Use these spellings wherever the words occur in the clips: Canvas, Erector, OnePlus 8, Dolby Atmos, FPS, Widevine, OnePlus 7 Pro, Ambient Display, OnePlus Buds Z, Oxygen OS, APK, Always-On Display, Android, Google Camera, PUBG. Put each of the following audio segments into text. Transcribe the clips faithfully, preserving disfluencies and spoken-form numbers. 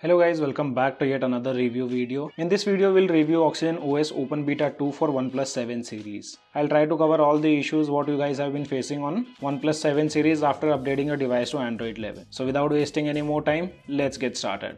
Hello guys, welcome back to yet another review video. In this video we'll review Oxygen O S Open Beta two for OnePlus seven series. I'll try to cover all the issues what you guys have been facing on OnePlus seven series after updating your device to Android eleven. So without wasting any more time, let's get started.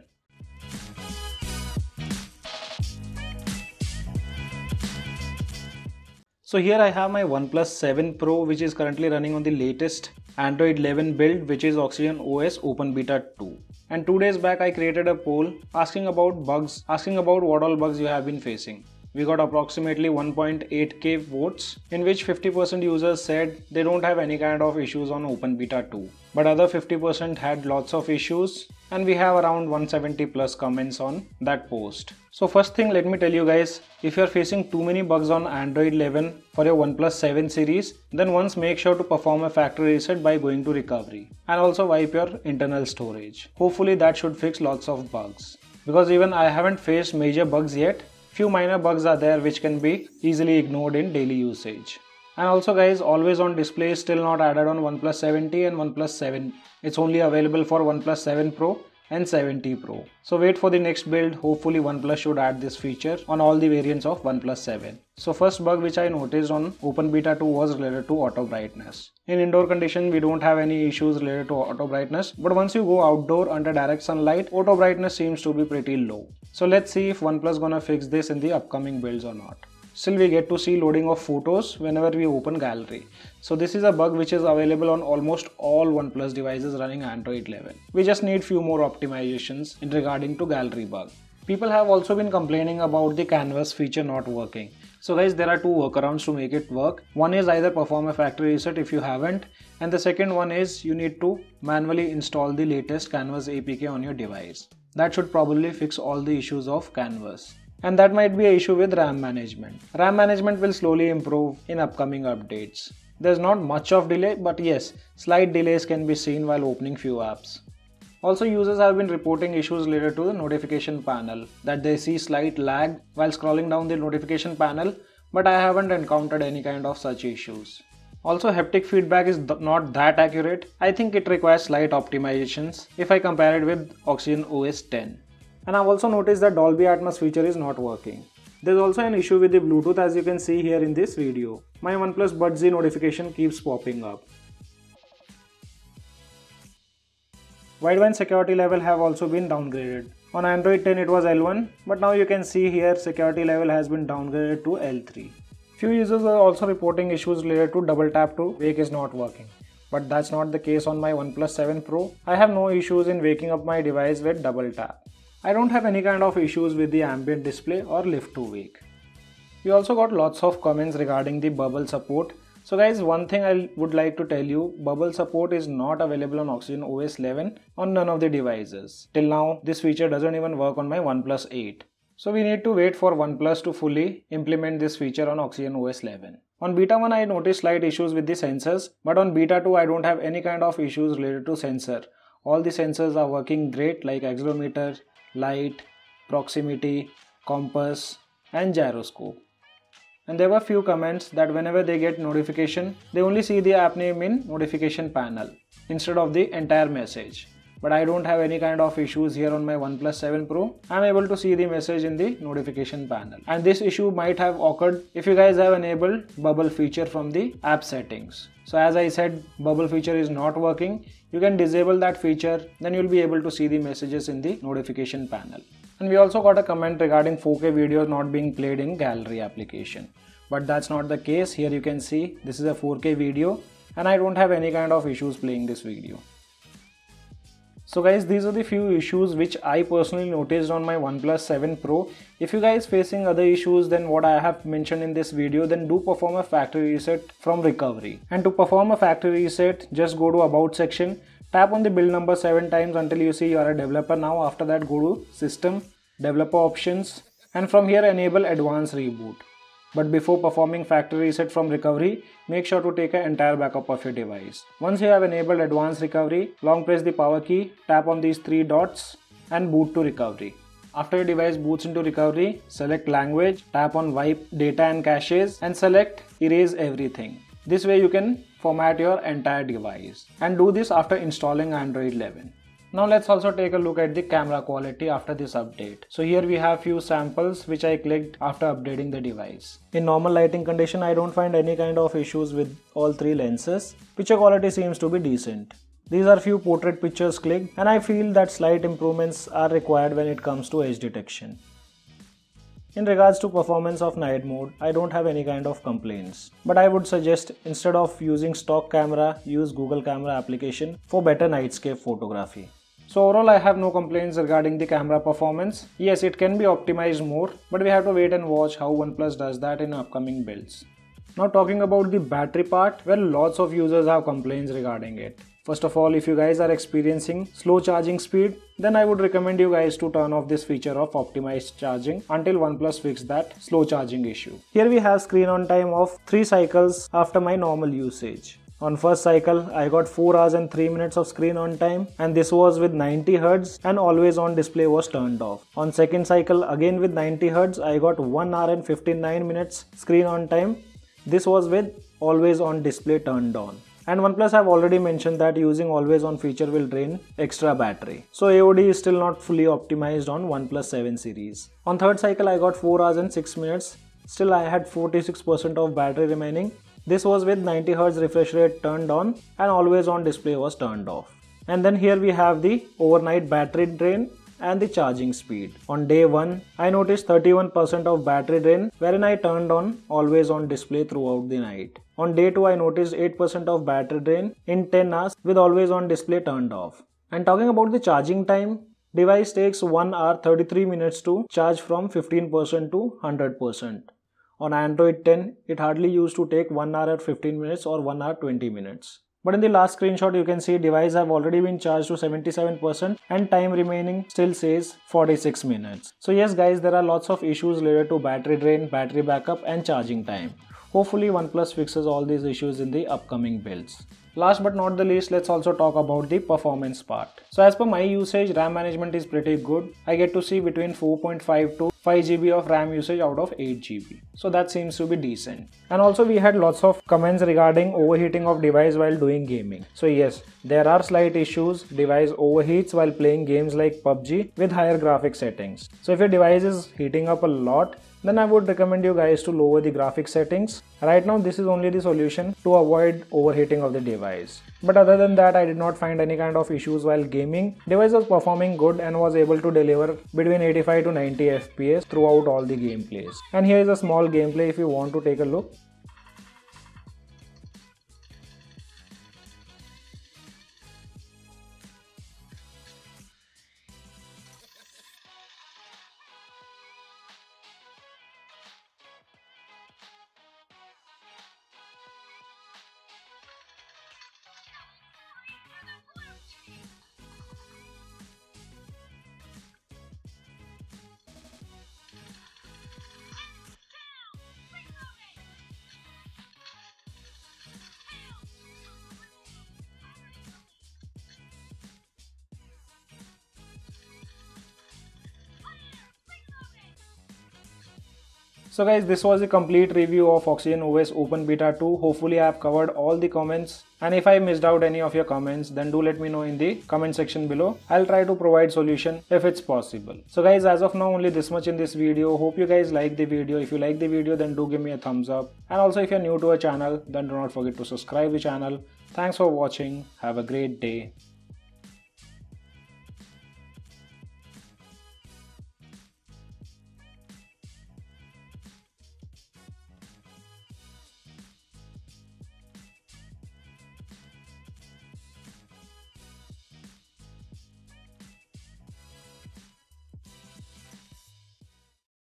So here I have my OnePlus seven Pro, which is currently running on the latest Android eleven build, which is Oxygen O S Open Beta two. And two days back I created a poll asking about bugs, asking about what all bugs you have been facing. We got approximately one point eight K votes, in which fifty percent users said they don't have any kind of issues on Open Beta two. But other fifty percent had lots of issues, and we have around one seventy plus comments on that post. So first thing, let me tell you guys, if you are facing too many bugs on Android eleven for your OnePlus seven series, then once make sure to perform a factory reset by going to recovery and also wipe your internal storage. Hopefully that should fix lots of bugs, because even I haven't faced major bugs yet. Few minor bugs are there which can be easily ignored in daily usage. And also guys, always on display is still not added on OnePlus seven T and OnePlus seven. It's only available for OnePlus seven Pro and seven T Pro. So wait for the next build, hopefully OnePlus should add this feature on all the variants of OnePlus seven. So first bug which I noticed on Open Beta two was related to auto brightness. In indoor condition we don't have any issues related to auto brightness, but once you go outdoor under direct sunlight, auto brightness seems to be pretty low. So let's see if OnePlus gonna fix this in the upcoming builds or not. Still we get to see loading of photos whenever we open gallery. So this is a bug which is available on almost all OnePlus devices running Android eleven. We just need few more optimizations in regarding to gallery bug. People have also been complaining about the Canvas feature not working. So guys, there are two workarounds to make it work. One is either perform a factory reset if you haven't, and the second one is you need to manually install the latest Canvas A P K on your device. That should probably fix all the issues of Canvas. And that might be an issue with RAM management. RAM management will slowly improve in upcoming updates. There's not much of delay, but yes, slight delays can be seen while opening few apps. Also, users have been reporting issues related to the notification panel, that they see slight lag while scrolling down the notification panel, but I haven't encountered any kind of such issues. Also, haptic feedback is th- not that accurate. I think it requires slight optimizations if I compare it with Oxygen O S ten. And I've also noticed that Dolby Atmos feature is not working. There's also an issue with the Bluetooth, as you can see here in this video. My OnePlus Buds Z notification keeps popping up. Widevine security level have also been downgraded. On Android ten it was L one, but now you can see here security level has been downgraded to L three. Few users are also reporting issues related to double tap to wake is not working. But that's not the case on my OnePlus seven Pro. I have no issues in waking up my device with double tap. I don't have any kind of issues with the ambient display or lift to wake. We also got lots of comments regarding the bubble support. So guys, one thing I would like to tell you, bubble support is not available on Oxygen O S eleven on none of the devices. Till now, this feature doesn't even work on my OnePlus eight. So we need to wait for OnePlus to fully implement this feature on Oxygen O S eleven. On Beta one I noticed slight issues with the sensors, but on Beta two I don't have any kind of issues related to sensor. All the sensors are working great, like accelerometer, light, proximity, compass and gyroscope. And there were few comments that whenever they get notification, they only see the app name in notification panel instead of the entire message. But I don't have any kind of issues here on my OnePlus seven Pro. I'm able to see the message in the notification panel. And this issue might have occurred if you guys have enabled bubble feature from the app settings. So as I said, bubble feature is not working. You can disable that feature, then you'll be able to see the messages in the notification panel. And we also got a comment regarding four K videos not being played in gallery application. But that's not the case. Here you can see this is a four K video and I don't have any kind of issues playing this video. So guys, these are the few issues which I personally noticed on my OnePlus seven Pro. If you guys facing other issues than what I have mentioned in this video, then do perform a factory reset from recovery. And to perform a factory reset, just go to About section, tap on the build number seven times until you see you are a developer now. After that, go to System, Developer Options, and from here enable Advanced Reboot. But before performing factory reset from recovery, make sure to take an entire backup of your device. Once you have enabled advanced recovery, long press the power key, tap on these three dots and boot to recovery. After your device boots into recovery, select language, tap on wipe data and caches and select erase everything. This way you can format your entire device, and do this after installing Android eleven. Now let's also take a look at the camera quality after this update. So here we have few samples which I clicked after updating the device. In normal lighting condition, I don't find any kind of issues with all three lenses. Picture quality seems to be decent. These are few portrait pictures clicked, and I feel that slight improvements are required when it comes to edge detection. In regards to performance of night mode, I don't have any kind of complaints. But I would suggest instead of using stock camera, use Google Camera application for better nightscape photography. So overall I have no complaints regarding the camera performance. Yes, it can be optimized more, but we have to wait and watch how OnePlus does that in upcoming builds. Now talking about the battery part, well, lots of users have complaints regarding it. First of all, if you guys are experiencing slow charging speed, then I would recommend you guys to turn off this feature of optimized charging until OnePlus fixes that slow charging issue. Here we have screen on time of three cycles after my normal usage. On first cycle, I got four hours and three minutes of screen on time, and this was with ninety hertz and always on display was turned off. On second cycle, again with ninety hertz, I got one hour and fifty-nine minutes screen on time. This was with always on display turned on. And OnePlus have already mentioned that using always on feature will drain extra battery. So A O D is still not fully optimized on OnePlus seven series. On third cycle I got four hours and six minutes. Still I had forty-six percent of battery remaining. This was with ninety hertz refresh rate turned on and always on display was turned off. And then here we have the overnight battery drain and the charging speed. On day one, I noticed thirty-one percent of battery drain, wherein I turned on always on display throughout the night. On day two, I noticed eight percent of battery drain in ten hours with always on display turned off. And talking about the charging time, device takes one hour thirty-three minutes to charge from fifteen percent to one hundred percent. On Android ten, it hardly used to take one hour fifteen minutes or one hour twenty minutes. But in the last screenshot you can see device have already been charged to seventy-seven percent and time remaining still says forty-six minutes. So yes guys, there are lots of issues related to battery drain, battery backup and charging time. Hopefully OnePlus fixes all these issues in the upcoming builds. Last but not the least, let's also talk about the performance part. So as per my usage, RAM management is pretty good. I get to see between four point five to five G B of RAM usage out of eight G B. So that seems to be decent. And also we had lots of comments regarding overheating of device while doing gaming. So yes, there are slight issues. Device overheats while playing games like P U B G with higher graphic settings. So if your device is heating up a lot, then I would recommend you guys to lower the graphic settings. Right now this is only the solution to avoid overheating of the device. But other than that, I did not find any kind of issues while gaming. Device was performing good and was able to deliver between eighty-five to ninety F P S throughout all the gameplays. And here is a small gameplay if you want to take a look. So guys, this was a complete review of Oxygen O S Open Beta two. Hopefully I have covered all the comments, and if I missed out any of your comments, then do let me know in the comment section below. I'll try to provide solution if it's possible. So guys, as of now only this much in this video. Hope you guys like the video. If you like the video, then do give me a thumbs up, and also if you're new to our channel, then do not forget to subscribe to the channel. Thanks for watching. Have a great day.